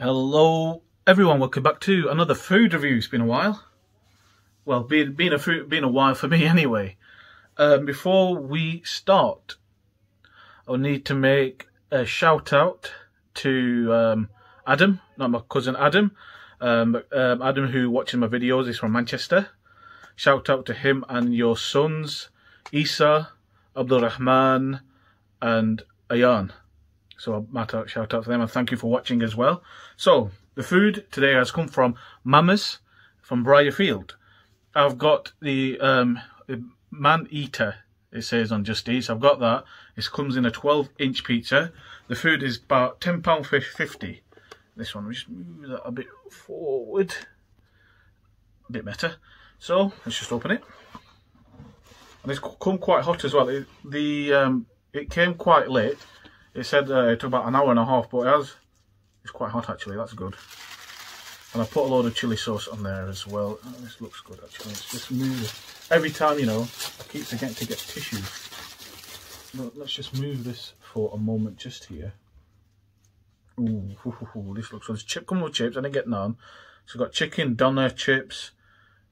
Hello everyone, welcome back to another food review. It's been a while. Well, been a while for me anyway. Before we start, I'll need to make a shout out to Adam, not my cousin Adam, but Adam who watching my videos is from Manchester. Shout out to him and your sons, Isa, Abdul Rahman and Ayan. So a shout out to them and thank you for watching as well. So the food today has come from Mamas from Brierfield. I've got the Man Eater, it says on Just Eat. So I've got that. It comes in a 12-inch pizza. The food is about £10.50. This one, we just move that a bit forward. A bit better. So let's just open it. And it's come quite hot as well. It came quite late. It said it took about an hour and a half, but it's quite hot actually, that's good. And I put a load of chilli sauce on there as well. Oh, this looks good actually, it's just moving. Every time, you know, I keep forgetting to get tissue. But let's just move this for a moment just here. Ooh, this looks good. Chip come with chips, I didn't get none. So we've got chicken, doner, chips,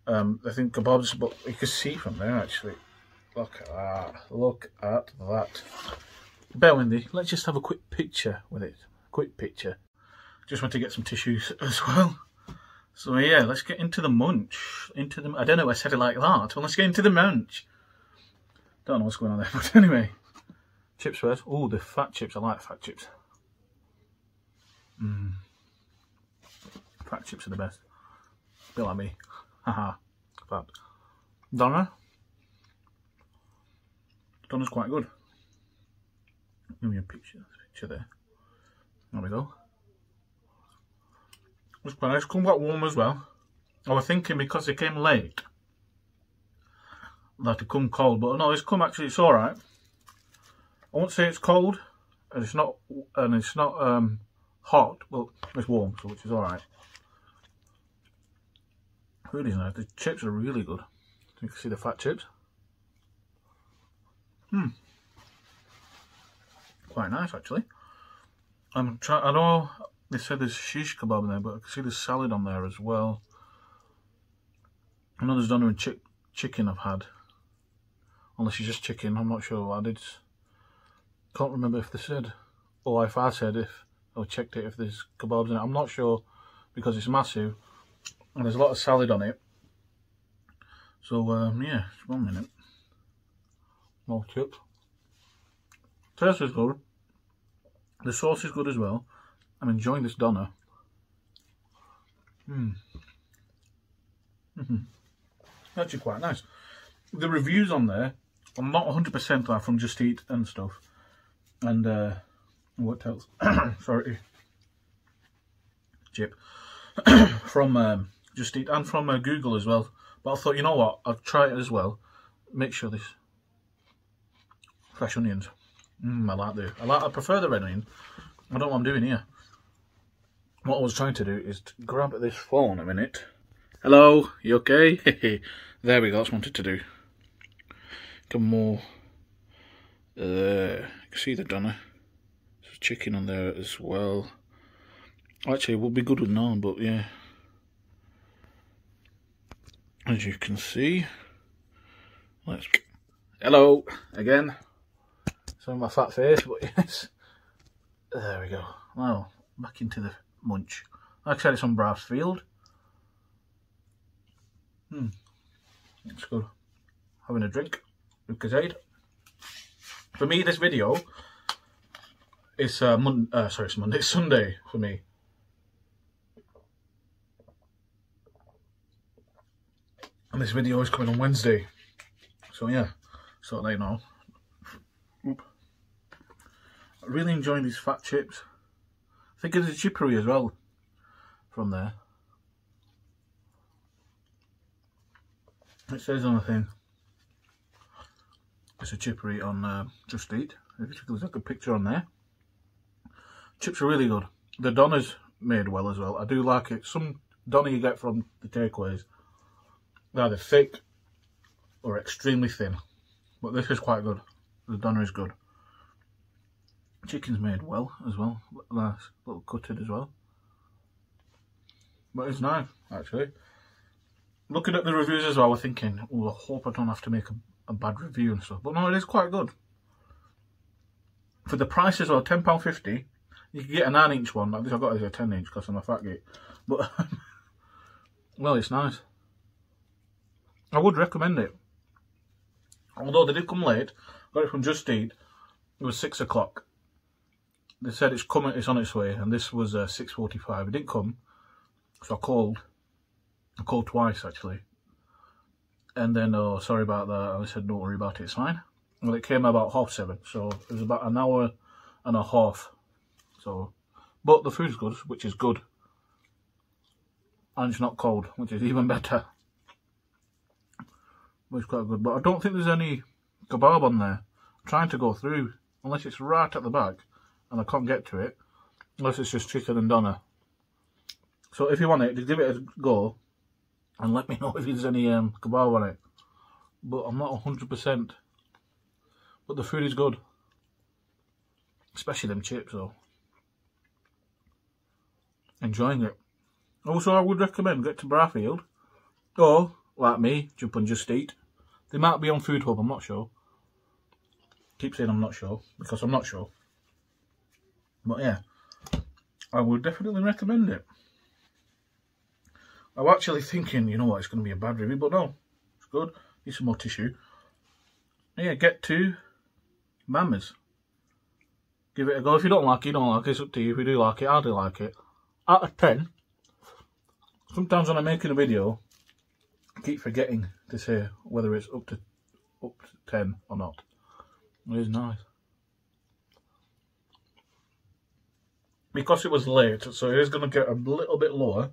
I think kebabs, but you can see from there actually. Look at that, look at that. Bear with me, let's just have a quick picture with it. Quick picture. Just want to get some tissues as well. So yeah, let's get into the munch. I don't know why I said it like that. Well, let's get into the munch. Don't know what's going on there, but anyway. Chips first. Oh, the fat chips. I like fat chips. Fat chips are the best. A bit like me. Haha. Fat. Doner. Doner's quite good. Give me a picture there. There we go. It's quite nice. Come quite warm as well. I was thinking because it came late that it come cold, but no, it's come actually. It's all right. I won't say it's cold, and it's not hot, but it's warm, so which is all right. Really nice. The chips are really good. You can see the fat chips. Quite nice actually. I know they said there's shish kebab in there, but I can see there's salad on there as well. I know there's doner and chicken I've had. Unless it's just chicken, I'm not sure. Can't remember if they said, or if I said, if I checked it, if there's kebabs in it. I'm not sure because it's massive and there's a lot of salad on it. So yeah, just 1 minute. More chips. Taste is good. The sauce is good as well. I'm enjoying this doner. Actually quite nice. The reviews on there, I'm not 100% are from Just Eat and stuff. And what else? Sorry. Chip. From Just Eat and from Google as well. But I thought, you know what? I'll try it as well. Make sure this. Fresh onions. I prefer the red onion. I don't know what I'm doing here. What I was trying to do is to grab at this phone a minute. Hello, you okay? There we go, that's what I wanted to do. Come more. You can see the doner. There's chicken on there as well. Actually, it would be good with naan, but yeah. As you can see. Let's. Hello, again. Some of my fat face, but yes. There we go. Now, back into the munch. Like I said, it's on Brierfield. It's good. Having a drink. Lucasade. For me, this video is it's Sunday for me. And this video is coming on Wednesday. So yeah, so they know. Really enjoying these fat chips. I think it's a chippery as well from there. It says on the thing it's a chippery on Just Eat. There's like a picture on there. Chips are really good. The doner's made well as well. I do like it. Some doner you get from the takeaways, they're either thick or extremely thin, but this is quite good. The doner is good. Chicken's made well as well, nice, little cutted as well. But it's nice, actually. Looking at the reviews as well, we're thinking, oh, I hope I don't have to make a bad review and stuff. But no, it is quite good. For the price as well, £10.50, you can get a 9-inch one. Like this, I got it as a 10-inch because I'm a fat git. But, well, it's nice. I would recommend it. Although they did come late, got it from Just Eat. It was 6 o'clock. They said it's coming, it's on its way, and this was 6:45. It didn't come, so I called. I called twice, actually. And then, oh, sorry about that. And I said, don't worry about it, it's fine. Well, it came about 7:30, so it was about an hour and a half. So, but the food's good, which is good. And it's not cold, which is even better. Which is quite good. But I don't think there's any kebab on there. I'm trying to go through, unless it's right at the back, and I can't get to it, unless it's just chicken and doner. So if you want it, just give it a go. And let me know if there's any kebab on it. But I'm not 100%. But the food is good. Especially them chips though. Enjoying it. Also, I would recommend get to Brierfield. Or, like me, jump on Just Eat. They might be on Food Hub, I'm not sure. Keep saying I'm not sure, because I'm not sure. But yeah, I would definitely recommend it. I'm actually thinking, you know what, it's going to be a bad review, but no, it's good. Need some more tissue. Yeah, get to Mamas. Give it a go. If you don't like it, you don't like it. It's up to you. If you do like it, I do like it. Out of 10, sometimes when I'm making a video, I keep forgetting to say whether it's up to 10 or not. It is nice. Because it was late, so it is going to get a little bit lower.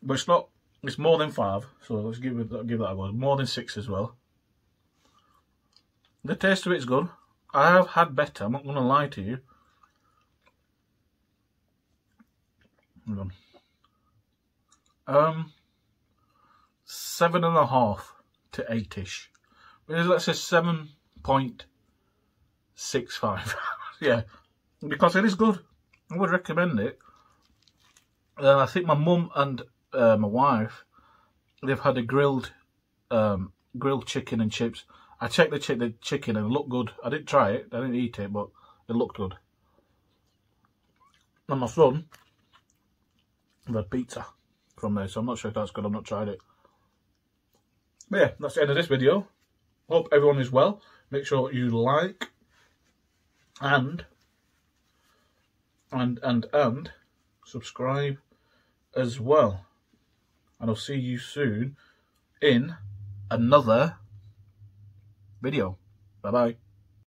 But it's not, it's more than 5, so let's give that a go. More than 6 as well. The taste of it's good. I have had better, I'm not going to lie to you. Hold on. 7.5 to 8-ish. Let's say 7.65. Yeah, because it is good. I would recommend it. I think my mum and my wife, they've had a grilled chicken and chips. I checked the chicken and it looked good. I didn't try it, I didn't eat it, but it looked good. And my son, I've had pizza from there, so I'm not sure if that's good. I've not tried it. But yeah, that's the end of this video. Hope everyone is well. Make sure you like and subscribe as well, and I'll see you soon in another video. Bye bye.